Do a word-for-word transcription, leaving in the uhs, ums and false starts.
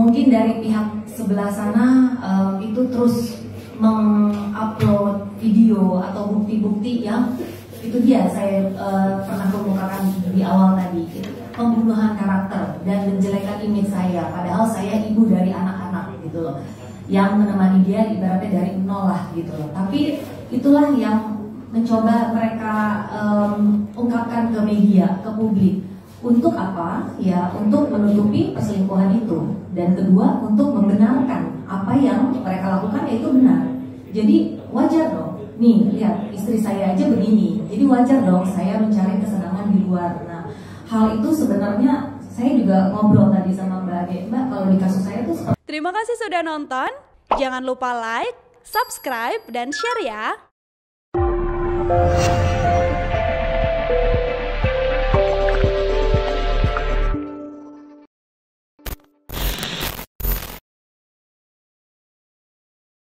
Mungkin dari pihak sebelah sana uh, itu terus mengupload video atau bukti-bukti yang itu dia saya uh, pernah kemukakan di awal tadi, gitu. Pembunuhan karakter dan menjelekan image saya, padahal saya ibu dari anak-anak gitu loh, yang menemani dia ibaratnya dari nol lah gitu loh. Tapi itulah yang mencoba mereka um, ungkapkan ke media, ke publik. Untuk apa? Ya untuk menutupi perselingkuhan itu, dan kedua untuk membenarkan apa yang mereka lakukan yaitu benar. Jadi wajar dong, nih lihat istri saya aja begini, jadi wajar dong saya mencari kesenangan di luar. Nah hal itu sebenarnya saya juga ngobrol tadi sama Mbak Ade, Mbak kalau di kasus saya tuh seperti... Terima kasih sudah nonton, jangan lupa like, subscribe, dan share ya.